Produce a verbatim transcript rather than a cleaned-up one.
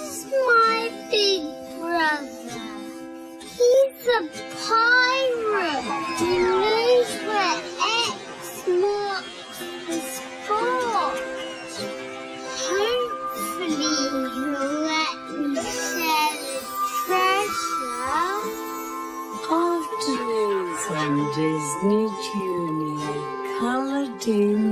is my big brother. He's a pirate who knows where X marks the spot. Hopefully he'll let me share the treasure. Afternoons on Disney Junior. Holiday